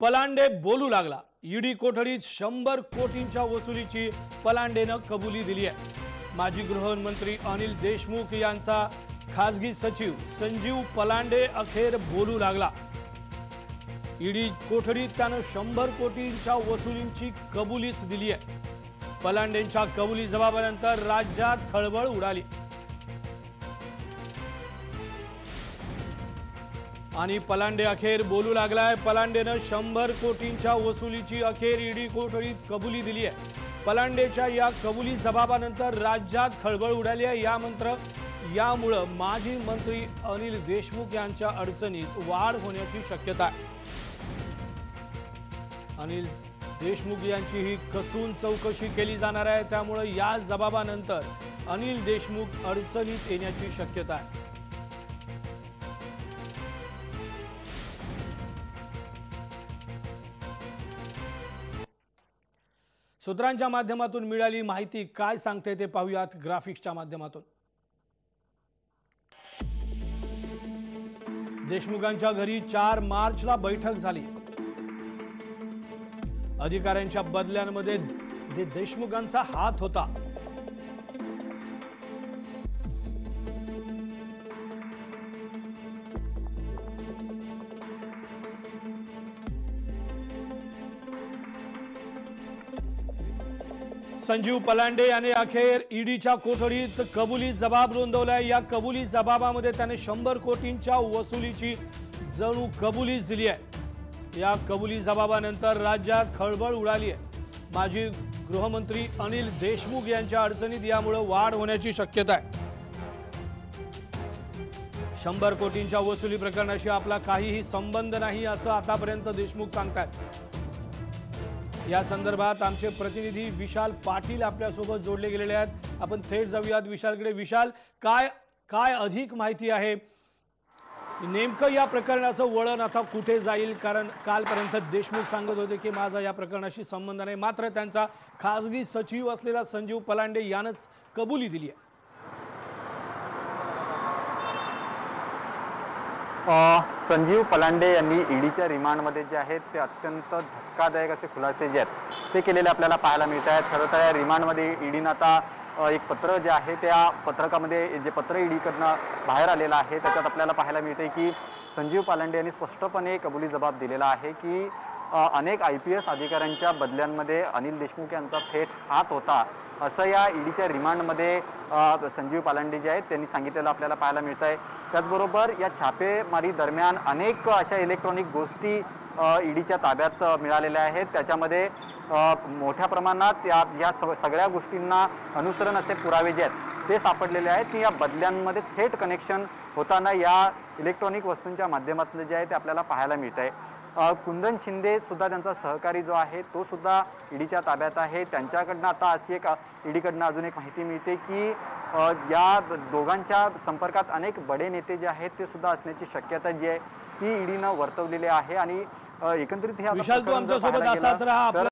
पलांडे बोलू लागला. ईडी कोठडीत 100 कोटींच्या वसुलीची पलांडेनं कबुली दिली आहे. माजी गृहमंत्री अनिल देशमुख यांचा खासगी सचिव संजीव पलांडे अखेर बोलू लागला. ईडी कोठडीत त्यानं 100 कोटींच्या वसुलींची कबुलीच दिली आहे. पलांडेंच्या कबुली जबाबानंतर राज्यात खळबळ उडाली आणि पलांडे अखेर बोलू लागलाय. पलांडेनं 100 कोटींच्या वसुलीची अखेर ईडी कोठडीत कबुली दिली आहे. पलांडेच्या या कबुली जबाबानंतर राज्यात खळबळ उडाली आहे. यामुळे माजी मंत्री अनिल देशमुख यांच्या अडचणीत वाढ होण्याची शक्यता आहे. अनिल देशमुख यांची ही कसून चौकशी केली जाणार आहे, त्यामुळे या जबाबानंतर अनिल देशमुख अडचणीत येण्याची शक्यता आहे. सूत्रांच्या माध्यमातून मिळाली माहिती काय सांगते ते पाहूयात ग्राफिक्सच्या माध्यमातून. देशमुखांच्या घरी 4 मार्चला बैठक झाली. अधिकाऱ्यांच्या बदल्यांमध्ये देशमुखांचा हात होता. संजीव पलांडे याने अखेर ईडीच्या कोठडीत कबुली जबाब नोंदवलाय. या कबुली जबाबामध्ये त्याने 100 कोटींच्या वसुलीची जणू कबुलीच दिली आहे. या कबुली जबाबानंतर राज्यात खळबळ उडाली आहे. माजी गृहमंत्री अनिल देशमुख यांच्या अडचणीत यामुळे वाढ होण्याची शक्यता आहे. 100 कोटींच्या वसुली प्रकरणाशी आपला काहीही संबंध नाही असं आतापर्यंत देशमुख सांगतात. या संदर्भात आमचे प्रतिनिधी विशाल पाटील आपल्यासोबत जोडले गेलेले आहेत. आपण थेट जाऊयात विशालकडे. विशाल, काय काय अधिक माहिती आहे, नेमकं या प्रकरणाचं वळण आता कुठे जाईल? कारण कालपर्यंत देशमुख सांगत होते की माझा या प्रकरणाशी संबंध नाही, मात्र त्यांचा खासगी सचिव असलेला संजीव पलांडे यानंच कबुली दिली आहे. संजीव पलांडे यांनी ईडीच्या रिमांडमध्ये जे आहेत ते अत्यंत धक्कादायक असे खुलासे जे आहेत ते केलेले आपल्याला पाहायला मिळत आहेत. खरं तर या रिमांडमध्ये ईडीनं आता एक पत्र जे आहे त्या पत्रकामध्ये जे पत्र ईडीकडनं बाहेर आलेलं आहे त्याच्यात आपल्याला पाहायला मिळते की संजीव पलांडे यांनी स्पष्टपणे कबुली जबाब दिलेला आहे की अनेक IPS अधिकाऱ्यांच्या बदल्यांमध्ये अनिल देशमुख यांचा थेट हात होता असं या ईडीच्या रिमांडमध्ये संजीव पलांडे जे आहेत त्यांनी सांगितलेलं आपल्याला पाहायला मिळत आहे. त्याचबरोबर या छापेमारी दरम्यान अनेक अशा इलेक्ट्रॉनिक गोष्टी ईडीच्या ताब्यात मिळालेल्या आहेत. त्याच्यामध्ये मोठ्या प्रमाणात या सगळ्या गोष्टींना अनुसरण असे पुरावे जे आहेत ते सापडलेले आहेत की या बदल्यांमध्ये थेट कनेक्शन होताना या इलेक्ट्रॉनिक वस्तूंच्या माध्यमातलं जे आहे ते आपल्याला पाहायला मिळत आहे. कुंदन शिंदे सुद्धा त्यांचा सहकारी जो आहे तो सुद्धा ईडीच्या ताब्यात आहे. त्यांच्याकडनं आता अशी एक ईडीकडनं अजून एक माहिती मिळते की या दोघांच्या संपर्कात अनेक बडे नेते जे आहेत ते सुद्धा असण्याची शक्यता जी आहे ती ईडीनं वर्तवलेली आहे. आणि एकंदरीत हे विशाल, तू आमच्यासोबत असाच राहा.